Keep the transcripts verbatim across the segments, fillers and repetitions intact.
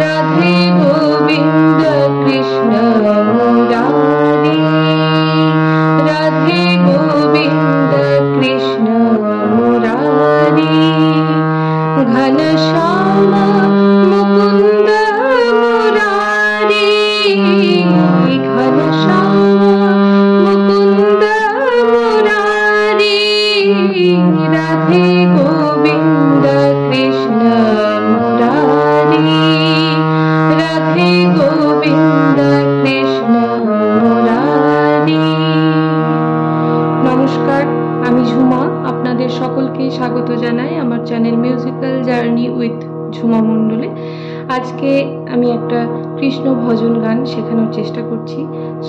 রাধে গোবিন্দ কৃষ্ণ মুরারী, রাধে গোবিন্দ কৃষ্ণ মুরারী, ঘনশ্যাম মুকুন্দ মুরারী, ঘনশ্যাম মুকুন্দ মুরারী, রাধে গোবিন্দ কৃষ্ণ মুরারী, রাধে গোবিন্দ কৃষ্ণ মুরারী। নমস্কার, আমি ঝুমা, আপনাদের সকলকে স্বাগত জানাই আমার channel musical journey with Jhuma মণ্ডলে। আজকে আমি একটা কৃষ্ণ ভজন গান শেখানোর চেষ্টা করছি।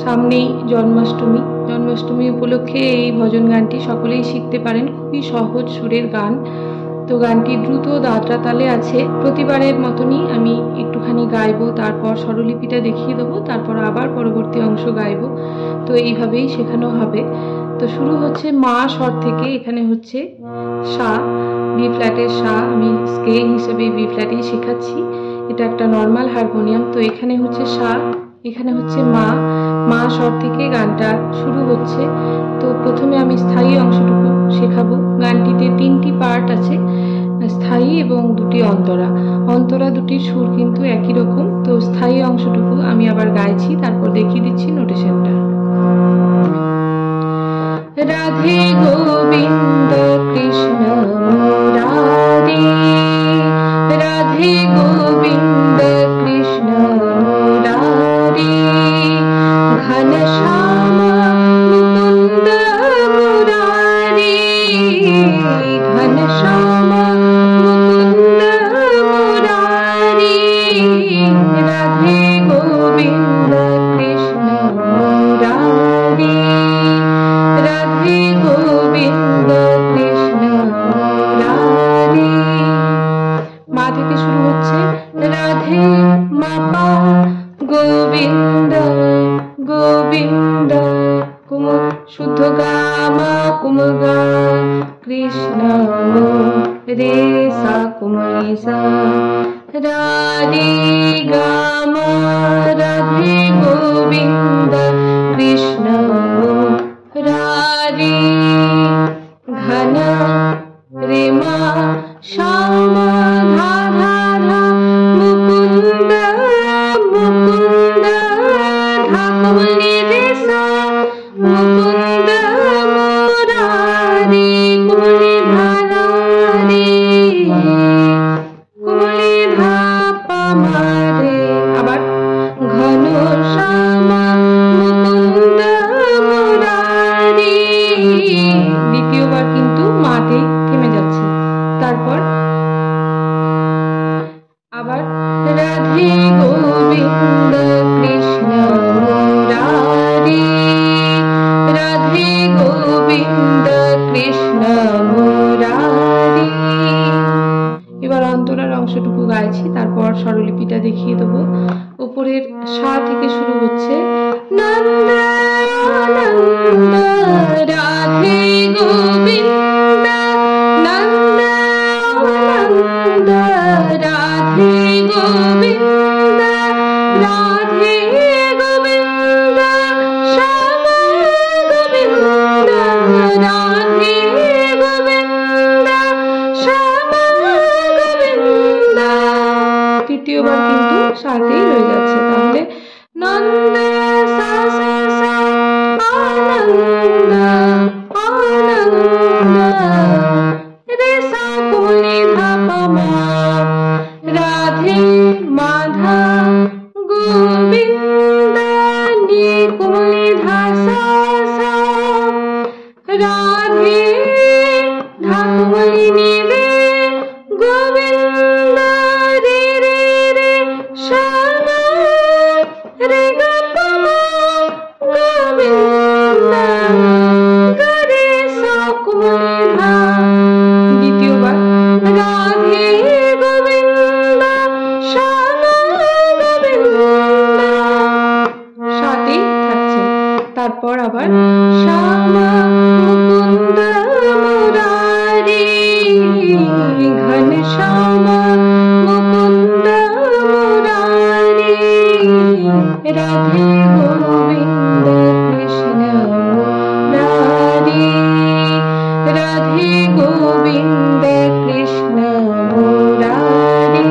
সামনেই জন্মাষ্টমী, জন্মাষ্টমী উপলক্ষে এই ভজন গানটি সকলেই শিখতে পারেন, খুবই সহজ সুরের গান। তো গানটি দ্রুত দাদরা তালে আছে। প্রতিবারের মতনই আমি একটুখানি গাইবো, তারপর স্বরলিপিটা দেখিয়ে দেবো, তারপর আবার পরবর্তী অংশ গাইবো। তো এইভাবেই শেখানো হবে। তো শুরু হচ্ছে মা স্বর থেকে। এখানে হচ্ছে সা, বি ফ্ল্যাটের সা। আমি স্কেল হিসেবে বি ফ্ল্যাটেই শেখাচ্ছি, এটা একটা নর্মাল হারমোনিয়াম। তো এখানে হচ্ছে সা, এখানে হচ্ছে মা, মা স্বর থেকে গানটা শুরু হচ্ছে। তো প্রথমে আমি স্থায়ী অংশটুকু শেখাবো। গানটিতে তিনটি পার্ট আছে, স্থায়ী এবং দুটি অন্তরা। অন্তরা দুটির সুর কিন্তু একই রকম। তো স্থায়ী অংশটুকু আমি আবার গাইছি, তারপর দেখিয়ে দিচ্ছি নোটেশনটা। রাধে গোবিন্দ কৃষ্ণ মুরারী, রাধে গোবিন্দ কৃষ্ণ মুরারী, ঘনশ্যাম মুকুন্দ মুরারী, ঘনশ্যাম মুকুন্দ মুরারী, রাধে গোবিন্দ কৃষ্ণ মুরারী, রাধে গোবিন্দ কৃষ্ণ মুরারী। মা থেকে শুরু হচ্ছে রাধে মাপা গোবিন্দ গোবিন্দ কুম শুদ্ধ গা মা কুম গা কৃষ্ণ রে সা কুম সা রা রে গা মা, রাধে গোবিন্দ কৃষ্ণ মুরারী, ঘন রে মা শ্যাম ধা ধা ধা মুকুন্দ মুকুন্দ ধা কমলি রে সা মুকুন্দ মুরারী, কমলি ধা ধা রে কমলি ধা পা মা রে। আবার ঘনশ্যাম মুকুন্দ মুরারী। দ্বিতীয়বার কিন্তু মাতে থেমে যাচ্ছে। তারপর আবার রাধে গোবিন্দ কৃষ্ণ মুরারী, রাধে গোবিন্দ কৃষ্ণ মুরারী। এবার অন্তরার অংশটুকু গাইছি, তারপর স্বরলিপিটা দেখিয়ে দেবো। উপরের সা থেকে শুরু হচ্ছে নন্দ নন্দ রাধে গোবিন্দ নন্দ নন্দ রাধে গোবিন্দ রাধে গোবিন্দ শ্যাম গোবিন্দ রাধে গোবিন্দ শ্যাম গোবিন্দ। তৃতীয়বার কিন্তু সাথেই রয়ে যাচ্ছে। তাহলে নন্দ সা সা সা আনন্দ আনন্দ রে সা কুমলি ধা পা মা, রাধে মাধা গোবিন্দ নি কুমলি ধা সা সা রাধে ধা কুমলি নি রে গোবিন্দ রে রে রে শ্যাম রে গা পা মা গোবিন্দ গা রে সা কুমলি ধা। দ্বিতীয়বার রাধে গোবিন্দ রাধে গোবিন্দ কৃষ্ণ মুরারী, রাধে গোবিন্দ কৃষ্ণ মুরারী।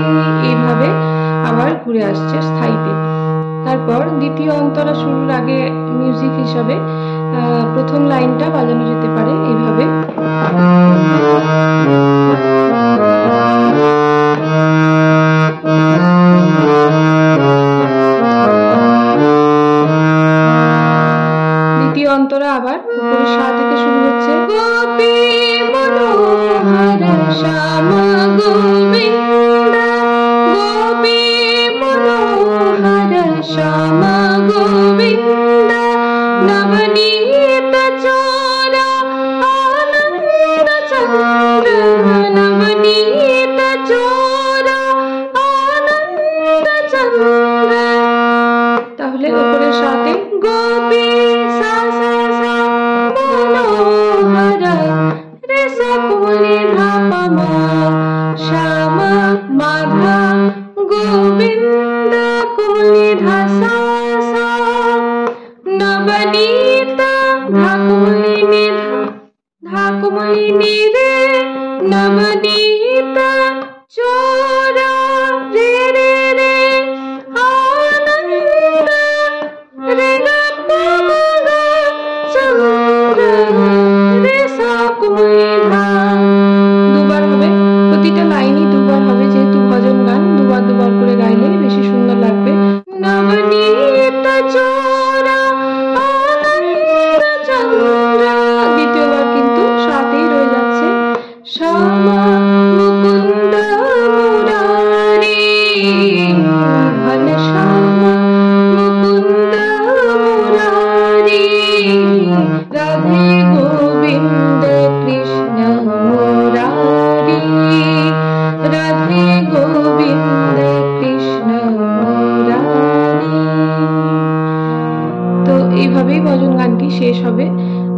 এইভাবে আবার ঘুরে আসছে স্থায়ীতে। তারপর দ্বিতীয় অন্তরা শুরুর আগে মিউজিক হিসাবে প্রথম লাইনটা বাজানো যেতে পারে এইভাবে। দ্বিতীয় অন্তরা আবার উপরে সা থেকে শুরু হচ্ছে। তাহলে উপরের সাথে গোপী সা সা সা মনোহর রে সা পুলি ধা পা মা শ্যাম মাধা গোবিন্দ কুলি ধা সা সা নবনীত ধা কুলি নি ধা কুলি নি রে নবনীত চোরা রে রে রে আনন্দ রে গা পা গা চন্দ্র রে সা কুমলি ধা। দুবার হবে, প্রতিটা লাইনই দুবার হবে, যেহেতু ভজন গান দুবার দুবার করে গাইলে বেশি সুন্দর লাগবে। নবনীত চোরা আনন্দ চন্দ্র। দ্বিতীয়বার কিন্তু সাথেই রয়ে যাচ্ছে শ্যাম মুকুন্দ মুরারী, ঘনশ্যাম মুকুন্দ মুরারী, রাধে গোবিন্দ কৃষ্ণ মুরারী, রাধে গোবিন্দ কৃষ্ণ মুরারী। তো এইভাবেই ভজন গানটি শেষ হবে।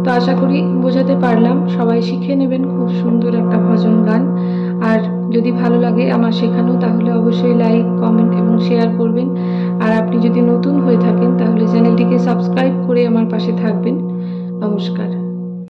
তো আশা করি বোঝাতে পারলাম। সবাই শিখে নেবেন, খুব সুন্দর একটা ভজন গান। আর যদি ভালো লাগে আমার শেখানো, তাহলে অবশ্যই লাইক, কমেন্ট এবং শেয়ার করবেন। আর আপনি যদি নতুন হয়ে থাকেন তাহলে চ্যানেলটিকে সাবস্ক্রাইব করে আমার পাশে থাকবেন। নমস্কার।